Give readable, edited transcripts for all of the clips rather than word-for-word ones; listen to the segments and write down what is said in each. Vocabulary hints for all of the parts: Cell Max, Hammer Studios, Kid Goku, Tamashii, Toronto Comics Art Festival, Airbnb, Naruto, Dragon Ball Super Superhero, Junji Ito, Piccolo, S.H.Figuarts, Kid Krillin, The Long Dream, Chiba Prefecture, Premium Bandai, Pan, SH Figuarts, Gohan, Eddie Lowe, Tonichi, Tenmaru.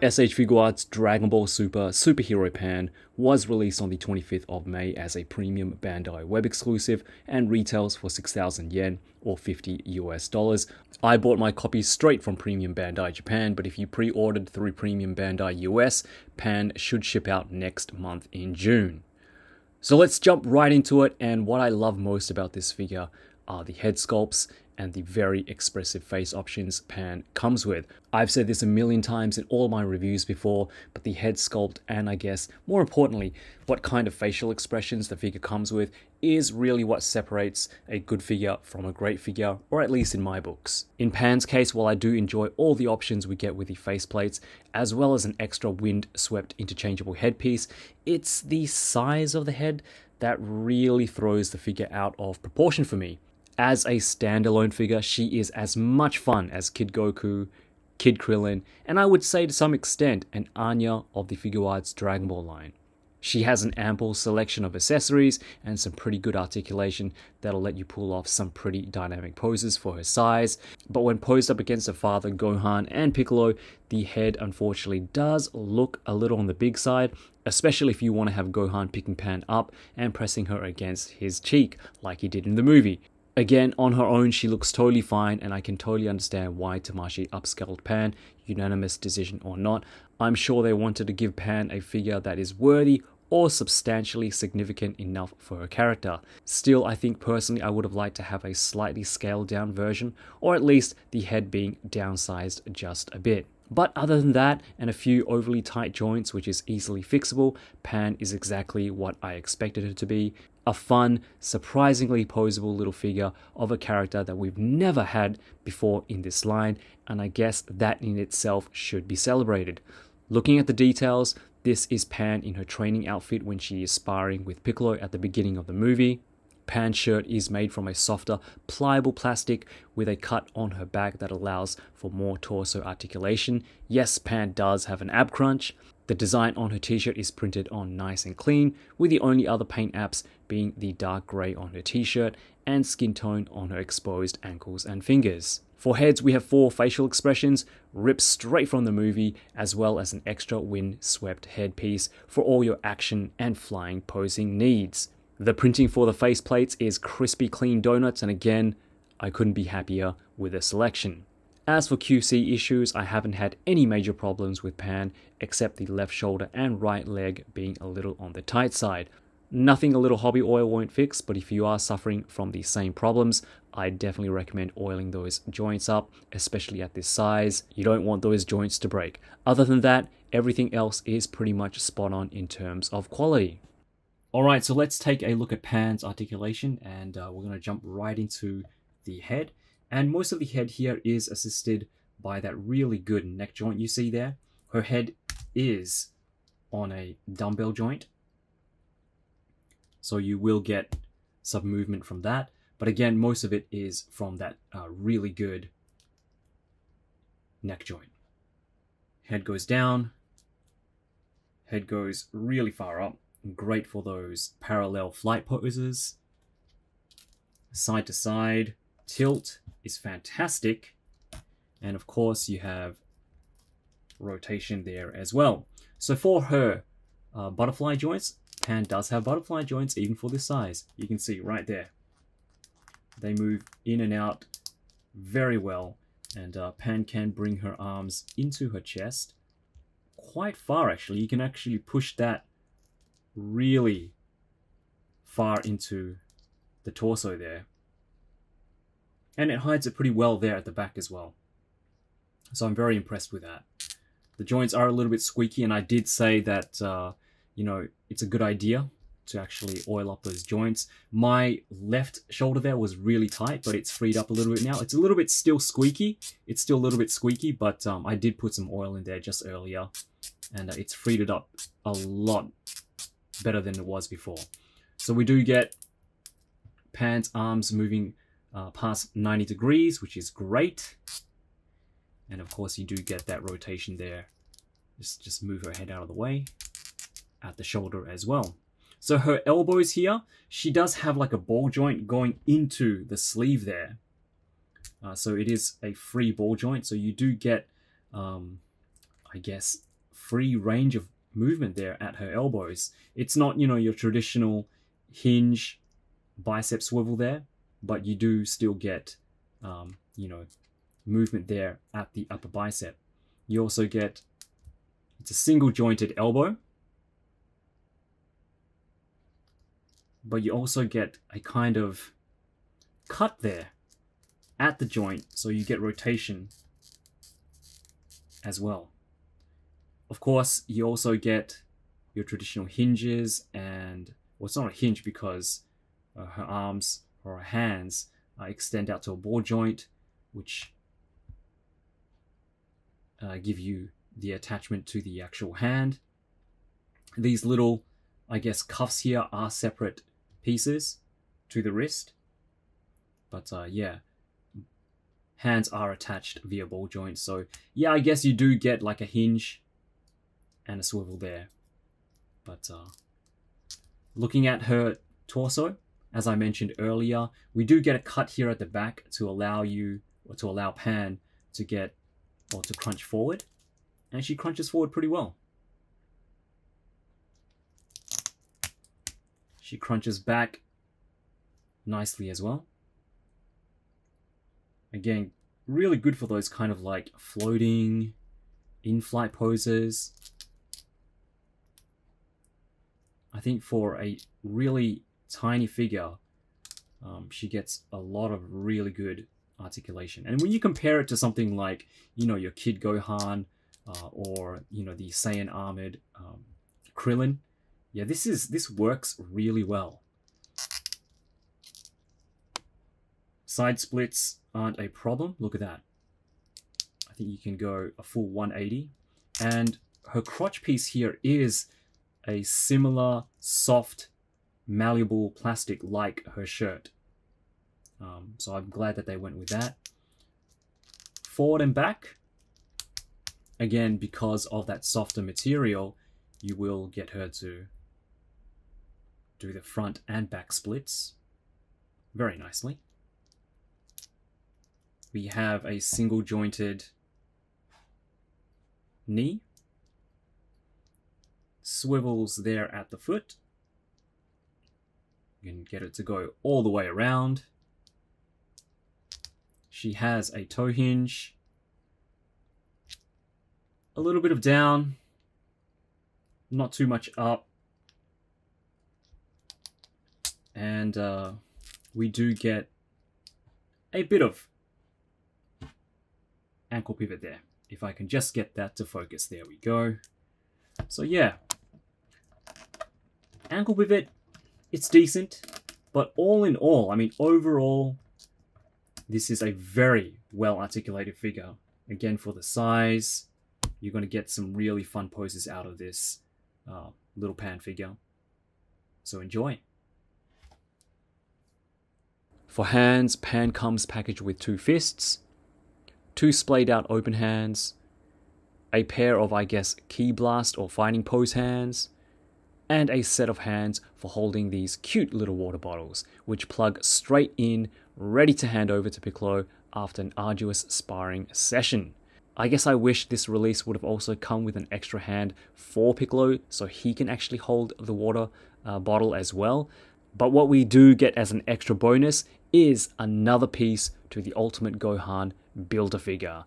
SH Figuarts Dragon Ball Super Superhero Pan was released on the 25th of May as a Premium Bandai web exclusive and retails for 6,000 yen or $50. I bought my copy straight from Premium Bandai Japan, but if you pre-ordered through Premium Bandai US, Pan should ship out next month in June. So let's jump right into it, and what I love most about this figure are the head sculpts and the very expressive face options Pan comes with. I've said this a million times in all my reviews before, but the head sculpt, and I guess more importantly, what kind of facial expressions the figure comes with, is really what separates a good figure from a great figure, or at least in my books. In Pan's case, while I do enjoy all the options we get with the faceplates, as well as an extra wind-swept interchangeable headpiece, it's the size of the head that really throws the figure out of proportion for me. As a standalone figure, she is as much fun as Kid Goku, Kid Krillin, and I would say to some extent an Anya of the Figuarts Dragon Ball line. She has an ample selection of accessories and some pretty good articulation that'll let you pull off some pretty dynamic poses for her size, but when posed up against her father Gohan and Piccolo, the head unfortunately does look a little on the big side, especially if you want to have Gohan picking Pan up and pressing her against his cheek like he did in the movie. Again, on her own, she looks totally fine, and I can totally understand why Tamashii upscaled Pan, unanimous decision or not. I'm sure they wanted to give Pan a figure that is worthy or substantially significant enough for her character. Still, I think personally I would have liked to have a slightly scaled down version, or at least the head being downsized just a bit. But other than that, and a few overly tight joints which is easily fixable, Pan is exactly what I expected her to be. A fun, surprisingly poseable little figure of a character that we've never had before in this line, and I guess that in itself should be celebrated. Looking at the details, this is Pan in her training outfit when she is sparring with Piccolo at the beginning of the movie. Pan's shirt is made from a softer, pliable plastic with a cut on her back that allows for more torso articulation. Yes, Pan does have an ab crunch. The design on her t-shirt is printed on nice and clean, with the only other paint apps being the dark grey on her t-shirt and skin tone on her exposed ankles and fingers. For heads, we have 4 facial expressions, ripped straight from the movie, as well as an extra wind-swept headpiece for all your action and flying posing needs. The printing for the faceplates is crispy clean donuts, and again, I couldn't be happier with the selection. As for QC issues, I haven't had any major problems with Pan, except the left shoulder and right leg being a little on the tight side. Nothing a little hobby oil won't fix, but if you are suffering from the same problems, I definitely recommend oiling those joints up, especially at this size. You don't want those joints to break. Other than that, everything else is pretty much spot on in terms of quality. Alright, so let's take a look at Pan's articulation, and we're going to jump right into the head. And most of the head here is assisted by that really good neck joint you see there. Her head is on a dumbbell joint, so you will get some movement from that. But again, most of it is from that really good neck joint. Head goes down, head goes really far up. Great for those parallel flight poses. Side to side tilt is fantastic, and of course you have rotation there as well. So for her butterfly joints, Pan does have butterfly joints even for this size. You can see right there they move in and out very well, and Pan can bring her arms into her chest quite far. Actually, you can actually push that really far into the torso there, and it hides it pretty well there at the back as well. So I'm very impressed with that. The joints are a little bit squeaky, and I did say that, you know, it's a good idea to actually oil up those joints. My left shoulder there was really tight, but it's freed up a little bit now. It's a little bit still squeaky. It's still a little bit squeaky, but I did put some oil in there just earlier, and it's freed it up a lot better than it was before. So we do get Pan's arms moving past 90 degrees, which is great. And of course you do get that rotation there. Just move her head out of the way at the shoulder as well. So her elbows here, she does have like a ball joint going into the sleeve there. So it is a free ball joint. So you do get, I guess, free range of movement there at her elbows. It's not, you know, your traditional hinge bicep swivel there, but you do still get, you know, movement there at the upper bicep. You also get, it's a single jointed elbow, but you also get a kind of cut there at the joint, so you get rotation as well. Of course, you also get your traditional hinges and, well, it's not a hinge because her arms or her hands extend out to a ball joint, which give you the attachment to the actual hand. These little, I guess, cuffs here are separate pieces to the wrist, but yeah, hands are attached via ball joint. So yeah, I guess you do get like a hinge and a swivel there. But looking at her torso, as I mentioned earlier, we do get a cut here at the back to allow you, or to allow Pan to get, or to crunch forward, and she crunches forward pretty well. She crunches back nicely as well. Again, really good for those kind of like floating in-flight poses. I think for a really tiny figure, she gets a lot of really good articulation. And when you compare it to something like, you know, your Kid Gohan or, you know, the Saiyan armored Krillin, yeah, this works really well. Side splits aren't a problem. Look at that. I think you can go a full 180. And her crotch piece here is a similar soft, malleable plastic like her shirt. So I'm glad that they went with that. Forward and back. Again, because of that softer material, you will get her to do the front and back splits very nicely. We have a single jointed knee, swivels there at the foot. You can get it to go all the way around. She has a toe hinge, a little bit of down, not too much up, and we do get a bit of ankle pivot there. If I can just get that to focus, there we go. So yeah, ankle pivot, it's decent, but all in all, I mean, overall, this is a very well articulated figure. Again, for the size, you're going to get some really fun poses out of this little Pan figure, so enjoy. For hands, Pan comes packaged with two fists, two splayed out open hands, a pair of, I guess, key blast or fighting pose hands, and a set of hands for holding these cute little water bottles, which plug straight in, ready to hand over to Piccolo after an arduous sparring session. I guess I wish this release would have also come with an extra hand for Piccolo so he can actually hold the water bottle as well. But what we do get as an extra bonus is another piece to the Ultimate Gohan Builder figure.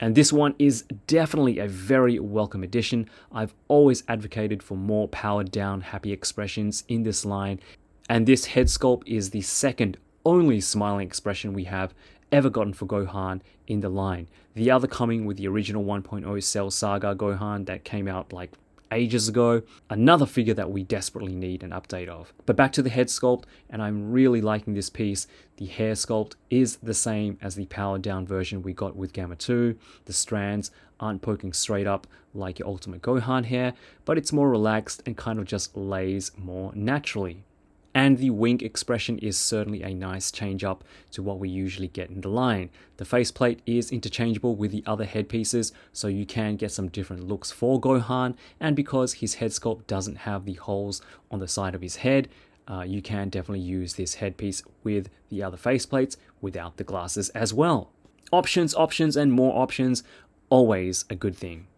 And this one is definitely a very welcome addition. I've always advocated for more powered down, happy expressions in this line. And this head sculpt is the second only smiling expression we have ever gotten for Gohan in the line. The other coming with the original 1.0 Cell Saga Gohan that came out like ages ago. Another figure that we desperately need an update of. But back to the head sculpt, and I'm really liking this piece. The hair sculpt is the same as the powered down version we got with Gamma 2. The strands aren't poking straight up like your Ultimate Gohan hair, but it's more relaxed and kind of just lays more naturally. And the wink expression is certainly a nice change up to what we usually get in the line. The faceplate is interchangeable with the other headpieces, so you can get some different looks for Gohan, and because his head sculpt doesn't have the holes on the side of his head, you can definitely use this headpiece with the other faceplates without the glasses as well. Options, options, and more options, always a good thing.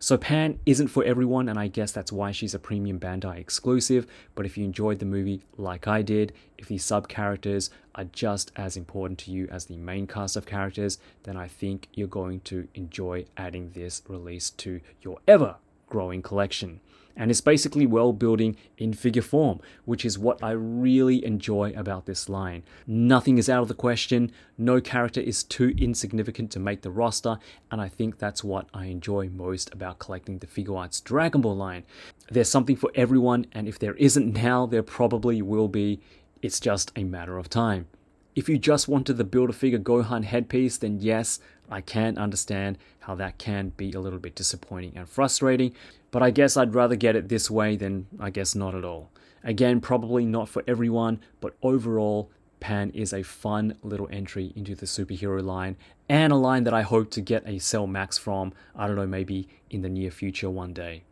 So Pan isn't for everyone, and I guess that's why she's a Premium Bandai exclusive, but if you enjoyed the movie like I did, if these sub-characters are just as important to you as the main cast of characters, then I think you're going to enjoy adding this release to your ever-growing collection. And it's basically world building in figure form, which is what I really enjoy about this line. Nothing is out of the question, no character is too insignificant to make the roster, and I think that's what I enjoy most about collecting the Figuarts Dragon Ball line. There's something for everyone, and if there isn't now, there probably will be. It's just a matter of time. If you just wanted the Build-A-Figure Gohan headpiece, then yes, I can understand how that can be a little bit disappointing and frustrating, but I guess I'd rather get it this way than, I guess, not at all. Again, probably not for everyone, but overall, Pan is a fun little entry into the superhero line, and a line that I hope to get a Cell Max from, I don't know, maybe in the near future one day.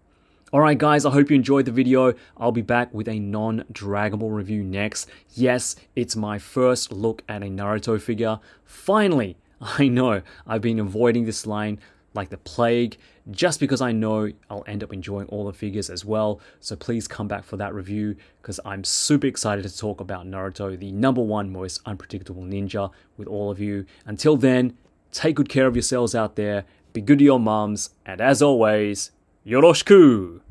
Alright guys, I hope you enjoyed the video. I'll be back with a non-Dragon Ball review next. Yes, it's my first look at a Naruto figure. Finally! I know, I've been avoiding this line like the plague, just because I know I'll end up enjoying all the figures as well. So please come back for that review, because I'm super excited to talk about Naruto, the #1 most unpredictable ninja, with all of you. Until then, take good care of yourselves out there, be good to your mums, and as always, yoroshiku!